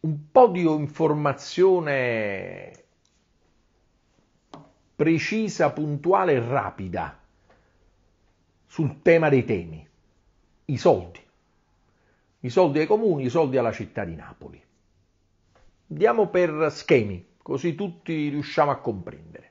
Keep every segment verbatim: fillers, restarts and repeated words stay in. un po' di informazione precisa, puntuale e rapida sul tema dei temi, i soldi, i soldi ai comuni, i soldi alla città di Napoli. Andiamo per schemi, così tutti riusciamo a comprendere.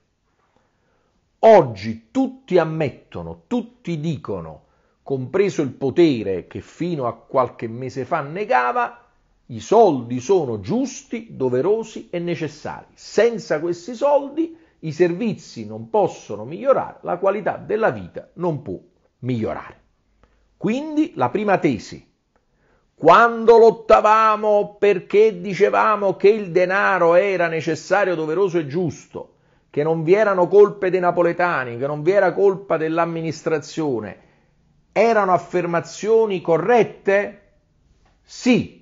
Oggi tutti ammettono, tutti dicono, compreso il potere che fino a qualche mese fa negava, i soldi sono giusti, doverosi e necessari. Senza questi soldi i servizi non possono migliorare, la qualità della vita non può migliorare. Quindi la prima tesi, quando lottavamo perché dicevamo che il denaro era necessario, doveroso e giusto, che non vi erano colpe dei napoletani, che non vi era colpa dell'amministrazione, erano affermazioni corrette? Sì.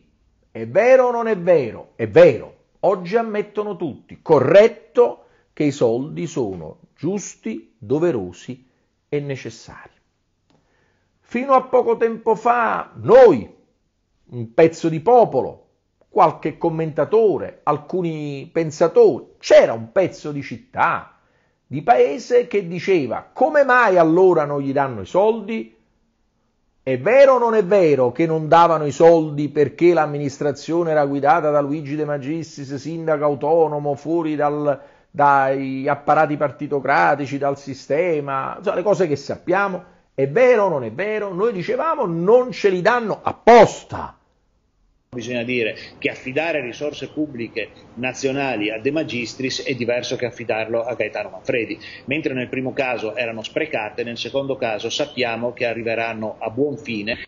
È vero o non è vero? È vero. Oggi ammettono tutti, corretto, che i soldi sono giusti, doverosi e necessari. Fino a poco tempo fa noi, un pezzo di popolo, qualche commentatore, alcuni pensatori, c'era un pezzo di città, di paese che diceva: come mai allora non gli danno i soldi? È vero o non è vero che non davano i soldi perché l'amministrazione era guidata da Luigi De Magistris, sindaco autonomo, fuori dal, dai apparati partitocratici, dal sistema, insomma, le cose che sappiamo? È vero o non è vero? Noi dicevamo non ce li danno apposta. Bisogna dire che affidare risorse pubbliche nazionali a De Magistris è diverso che affidarlo a Gaetano Manfredi. Mentre nel primo caso erano sprecate, nel secondo caso sappiamo che arriveranno a buon fine.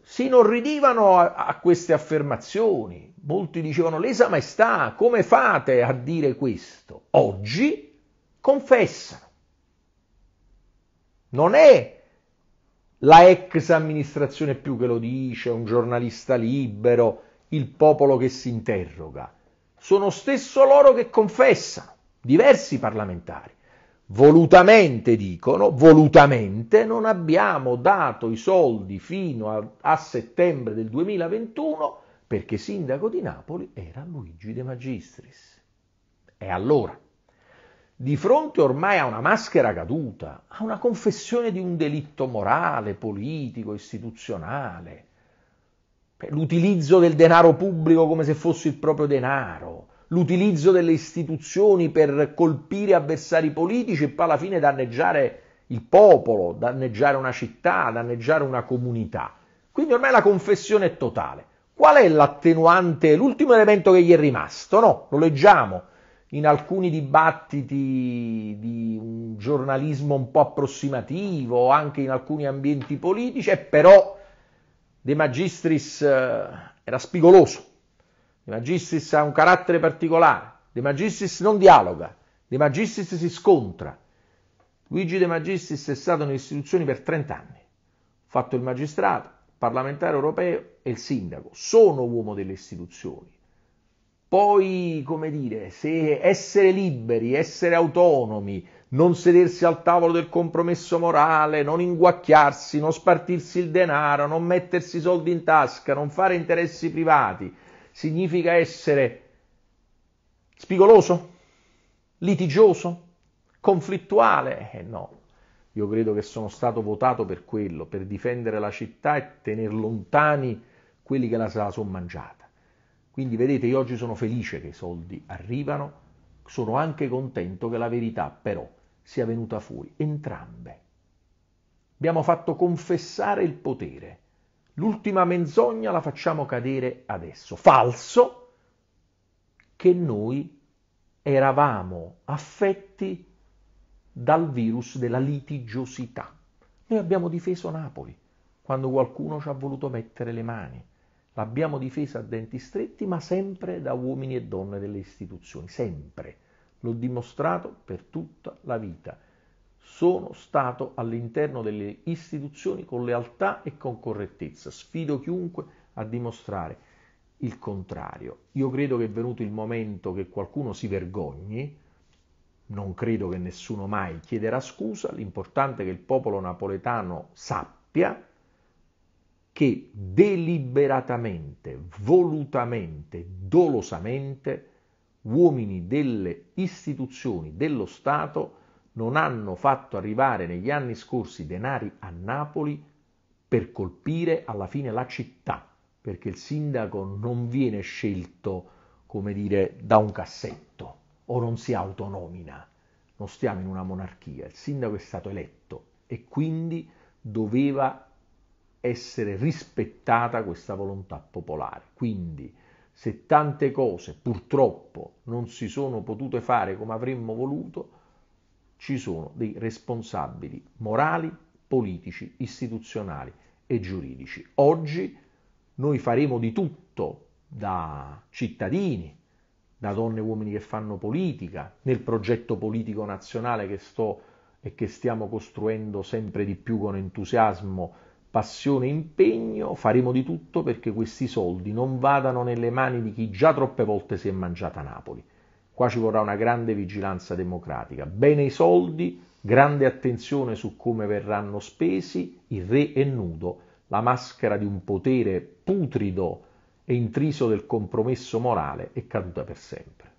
Si inorridivano a, a queste affermazioni. Molti dicevano: lesa maestà, come fate a dire questo? Oggi confessano. Non è la ex amministrazione più che lo dice, un giornalista libero, il popolo che si interroga. Sono stesso loro che confessano, diversi parlamentari. Volutamente dicono, volutamente non abbiamo dato i soldi fino a, a settembre del duemilaventuno perché sindaco di Napoli era Luigi De Magistris. E allora, di fronte ormai a una maschera caduta, a una confessione di un delitto morale, politico, istituzionale, l'utilizzo del denaro pubblico come se fosse il proprio denaro, l'utilizzo delle istituzioni per colpire avversari politici e poi alla fine danneggiare il popolo, danneggiare una città, danneggiare una comunità. Quindi ormai la confessione è totale. Qual è l'attenuante, l'ultimo elemento che gli è rimasto? No, lo leggiamo in alcuni dibattiti di un giornalismo un po' approssimativo, anche in alcuni ambienti politici, e però De Magistris era spigoloso, De Magistris ha un carattere particolare, De Magistris non dialoga, De Magistris si scontra. Luigi De Magistris è stato nelle istituzioni per trent'anni, ha fatto il magistrato, il parlamentare europeo e il sindaco, sono uomo delle istituzioni. Poi, come dire, se essere liberi, essere autonomi, non sedersi al tavolo del compromesso morale, non inguacchiarsi, non spartirsi il denaro, non mettersi i soldi in tasca, non fare interessi privati, significa essere spigoloso, litigioso, conflittuale? Eh no, io credo che sono stato votato per quello, per difendere la città e tenere lontani quelli che la se la sono mangiata. Quindi vedete, io oggi sono felice che i soldi arrivano, sono anche contento che la verità però sia venuta fuori, entrambe. Abbiamo fatto confessare il potere, l'ultima menzogna la facciamo cadere adesso. Falso che noi eravamo affetti dal virus della litigiosità. Noi abbiamo difeso Napoli quando qualcuno ci ha voluto mettere le mani. L'abbiamo difesa a denti stretti, ma sempre da uomini e donne delle istituzioni, sempre. L'ho dimostrato per tutta la vita. Sono stato all'interno delle istituzioni con lealtà e con correttezza. Sfido chiunque a dimostrare il contrario. Io credo che è venuto il momento che qualcuno si vergogni, non credo che nessuno mai chiederà scusa, l'importante è che il popolo napoletano sappia che deliberatamente, volutamente, dolosamente, uomini delle istituzioni dello Stato non hanno fatto arrivare negli anni scorsi denari a Napoli per colpire alla fine la città, perché il sindaco non viene scelto, come dire, da un cassetto o non si autonomina. Non stiamo in una monarchia, il sindaco è stato eletto e quindi doveva essere rispettata questa volontà popolare. Quindi se tante cose purtroppo non si sono potute fare come avremmo voluto, ci sono dei responsabili morali, politici, istituzionali e giuridici. Oggi noi faremo di tutto, da cittadini, da donne e uomini che fanno politica, nel progetto politico nazionale che sto e che stiamo costruendo sempre di più con entusiasmo, passione e impegno, faremo di tutto perché questi soldi non vadano nelle mani di chi già troppe volte si è mangiata Napoli. Qua ci vorrà una grande vigilanza democratica. Bene i soldi, grande attenzione su come verranno spesi, il re è nudo, la maschera di un potere putrido e intriso del compromesso morale è caduta per sempre.